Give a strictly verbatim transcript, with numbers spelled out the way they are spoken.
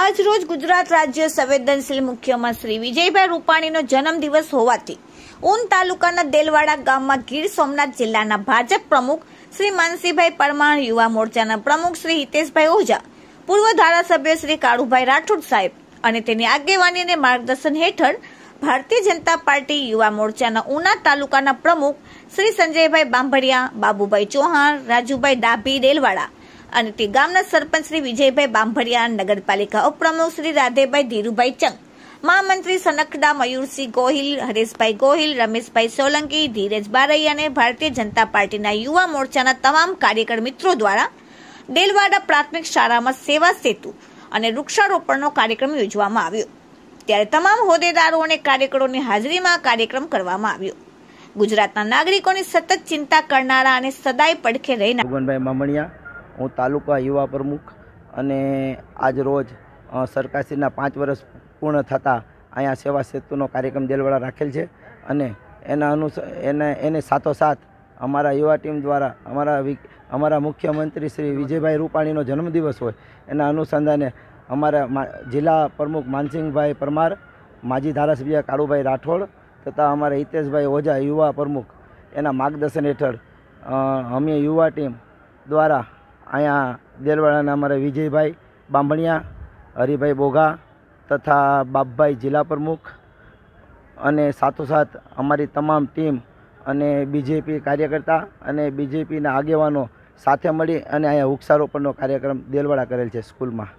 આજ રોજ ગુજરાત રાજ્ય સંવેદનશીલ મુખ્યમંત્રી શ્રી વિજયભાઈ રૂપાણીનો જન્મદિવસ હોવાથી ઉન તાલુકાના દેલવાડા ગામમાં ગીર સોમનાથ જિલ્લાના ભાજપ પ્રમુખ શ્રી માનસિંહભાઈ પરમાર, યુવા મોરચાના પ્રમુખ શ્રી હિતેશભાઈ ઓજા, પૂર્વ ધારાસભ્ય શ્રી કાળુભાઈ રાઠોડ સાહેબ અને તેની આગેવાની અને માર્ગદર્શન હેઠળ ભારતીય જનતા પાર્ટી યુવા મોરચાના ઉના તાલુકાના પ્રમુખ શ્રી સંજયભાઈ બાંભણિયા, બાબુભાઈ ચૌહાણ, રાજુભાઈ ડાભી દેલવાડા અને તે ગામના સરપંચ શ્રી વિજયભાઈ બાંભણિયા, નગરપાલિકા ઉપપ્રમુખ શ્રી રાધેભાઈ ધીરુભાઈ ચંગ, મહામંત્રી સંખડા, મયુરસિંહ ગોહિલ, હરેશભાઈ ગોહિલ, રમેશભાઈ સોલંકી, ધીરજ બારૈયા અને ભારતીય જનતા પાર્ટીના યુવા મોરચાના તમામ કાર્યકર મિત્રો દ્વારા દેલવાડા પ્રાથમિક શાળામાં સેવા સેતુ અને વૃક્ષારોપણનો કાર્યક્રમ યોજવામાં આવ્યો. ત્યારે તમામ હોદ્દેદારો અને કાર્યકરોની હાજરીમાં કાર્યક્રમ કરવામાં આવ્યો. ગુજરાતના નાગરિકોની સતત ચિંતા કરનારા અને સદાય પડખે રહેનારા ભગવાનભાઈ બાંભણિયા, હું તાલુકા યુવા પ્રમુખ, અને આજ રોજ સરકારશ્રીના પાંચ વર્ષ પૂર્ણ થતાં અહીંયા સેવા સેતુનો કાર્યક્રમ દેલવાડા રાખેલ છે, અને એના અનુસાર એને એને સાથોસાથ અમારા યુવા ટીમ દ્વારા અમારા અમારા મુખ્યમંત્રી શ્રી વિજયભાઈ રૂપાણીનો જન્મદિવસ હોય એના અનુસંધાને અમારા જિલ્લા પ્રમુખ માનસિંહભાઈ પરમાર, માજી ધારાસભ્ય કાળુભાઈ રાઠોડ તથા અમારા હિતેશભાઈ ઓજા યુવા પ્રમુખ એના માર્ગદર્શન હેઠળ અમે યુવા ટીમ દ્વારા અહીંયા દેલવાડાના અમારા વિજયભાઈ બાંભણિયા, હરીભાઈ બોગા તથા બાબુભાઈ જિલ્લા પ્રમુખ અને સાથોસાથ અમારી તમામ ટીમ અને બીજેપી કાર્યકર્તા અને બીજેપીના આગેવાનો સાથે મળી અને અહીંયા વૃક્ષારોપણનો કાર્યક્રમ દેલવાડા કરેલ છે સ્કૂલમાં.